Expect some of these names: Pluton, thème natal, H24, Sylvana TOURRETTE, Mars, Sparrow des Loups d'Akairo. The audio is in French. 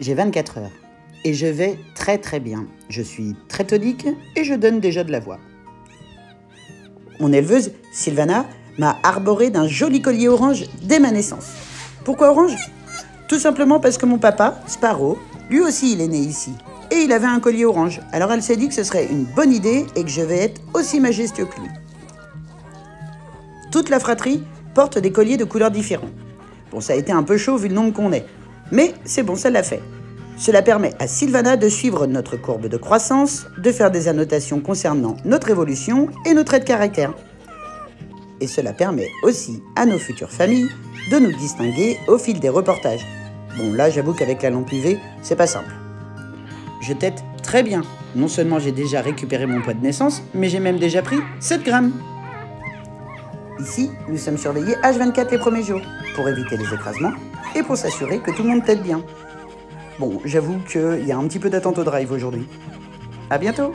j'ai 24 heures et je vais très très bien. Je suis très tonique et je donne déjà de la voix. Mon éleveuse, Sylvana, m'a arboré d'un joli collier orange dès ma naissance. Pourquoi orange? Tout simplement parce que mon papa, Sparrow, lui aussi il est né ici. Et il avait un collier orange, alors elle s'est dit que ce serait une bonne idée et que je vais être aussi majestueux que lui. Toute la fratrie porte des colliers de couleurs différentes. Bon, ça a été un peu chaud vu le nombre qu'on est, mais c'est bon, ça l'a fait. Cela permet à Sylvana de suivre notre courbe de croissance, de faire des annotations concernant notre évolution et nos traits de caractère. Et cela permet aussi à nos futures familles de nous distinguer au fil des reportages. Bon, là, j'avoue qu'avec la lampe UV, c'est pas simple. Je tète très bien. Non seulement j'ai déjà récupéré mon poids de naissance, mais j'ai même déjà pris 7 grammes. Ici, nous sommes surveillés H24 les premiers jours, pour éviter les écrasements et pour s'assurer que tout le monde tète bien. Bon, j'avoue qu'il y a un petit peu d'attente au drive aujourd'hui. À bientôt!